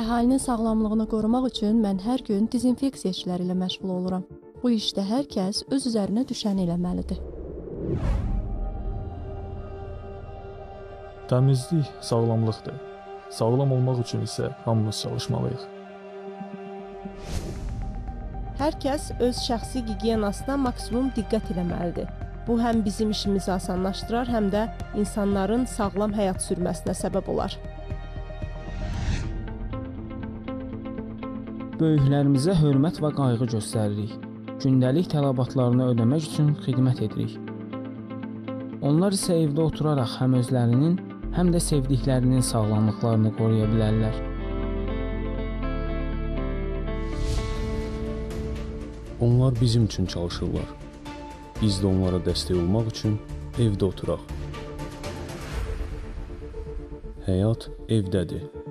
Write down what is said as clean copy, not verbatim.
Əhalinin sağlamlığını qorumaq üçün mən hər gün dezinfeksiya işləri ilə məşğul oluram. Bu işdə hər kəs öz üzərinə düşəni eləməlidir. Təmizlik sağlamlıqdır. Sağlam olmaq üçün isə hamımız çalışmalıyıq. Hər kəs öz şəxsi gigiyenasına maksimum diqqət eləməlidir. Bu həm bizim işimizi asanlaşdırar, həm də insanların sağlam həyat sürməsinə səbəb olar. Böyüklərimizə hörmət və qayğı göstəririk. Gündəlik tələbatlarını ödəmək üçün xidmət edirik. Onlar isə evdə oturaraq həm özlərinin, həm də sevdiklərinin sağlamlıqlarını qoruya bilərlər. Onlar bizim üçün çalışırlar. Biz də onlara dəstək olmaq üçün evdə oturaq. Həyat evdədir.